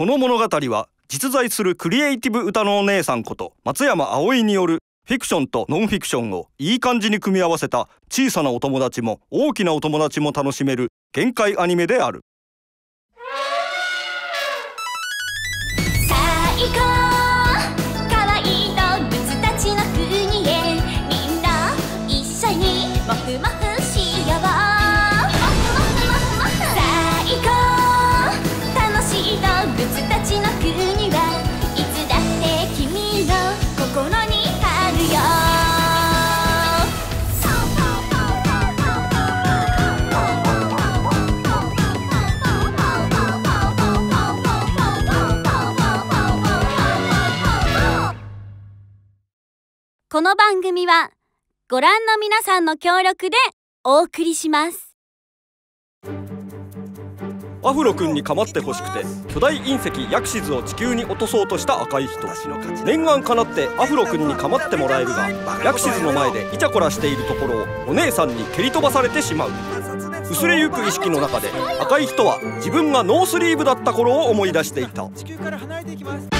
この物語は実在するクリエイティブ歌のお姉さんこと松山葵によるフィクションとノンフィクションをいい感じに組み合わせた小さなお友達も大きなお友達も楽しめる限界アニメである。最高、可愛い動物たちの国へ、みんな一緒にもふもふしよう。最高、楽しい動物たちの国はいつだって君の心にあるよ。この番組はご覧の皆さんの協力でお送りします。アフロ君に構ってほしくて巨大隕石ヤクシズを地球に落とそうとした赤い人。念願かなってアフロ君に構ってもらえるが、ヤクシズの前でイチャコラしているところをお姉さんに蹴り飛ばされてしまう。薄れゆく意識の中で赤い人は自分がノースリーブだった頃を思い出していた。ノースリーブの人。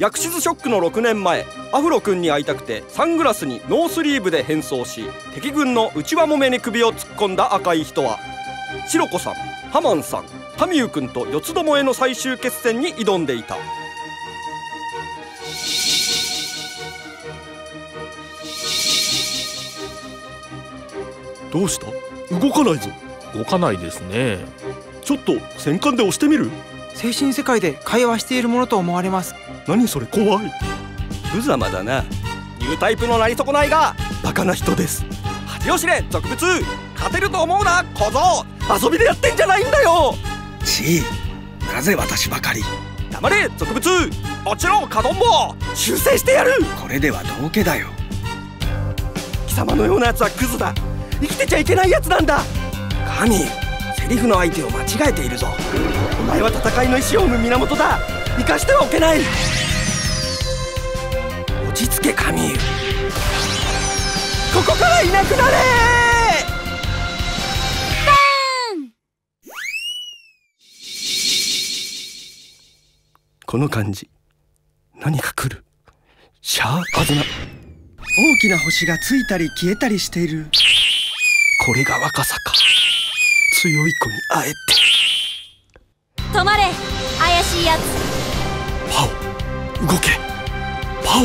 ヤクシズショックの6年前、アフロ君に会いたくてサングラスにノースリーブで変装し、敵軍の内輪もめに首を突っ込んだ赤い人はシロコさん、ハマンさん、タミユ君と四つどもえの最終決戦に挑んでいた。どうした？動かないぞ。動かないですね。ちょっと戦艦で押してみる？精神世界で会話しているものと思われます。何それ、怖い。無様だな。ニュータイプのなり損ないがバカな人です。恥を知れ俗物、勝てると思うな小僧。遊びでやってんじゃないんだよ。ちい、なぜ私ばかり。黙れ俗物、落ちろカドンボ、修正してやる。これでは道化だよ。貴様のようなやつはクズだ。生きてちゃいけないやつなんだ。神、セリフの相手を間違えているぞ。お前は戦いの意志を生む源だ。生かしてはおけない。落ち着けカミール。ここからいなくなれー。この感じ、何か来る。シャーアズナ。大きな星がついたり消えたりしている。これが若さか。強い子に会えて。止まれ怪しいやつ。パオ、動け。パオ、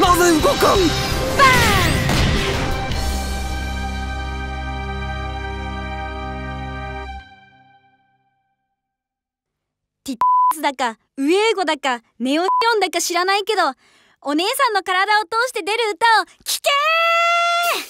なぜ動かん。バーン。ティッツだかウエーゴだかネオニオンだか知らないけど、お姉さんの体を通して出る歌を聴けー。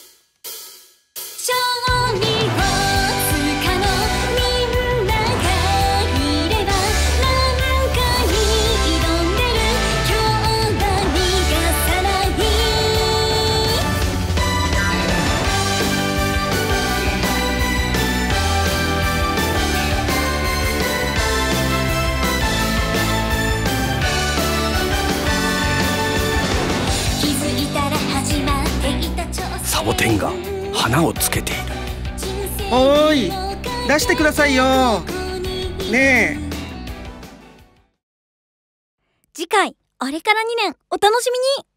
サボテンが花をつけている。おーい、出してくださいよ。ねえ。次回あれから2年お楽しみに。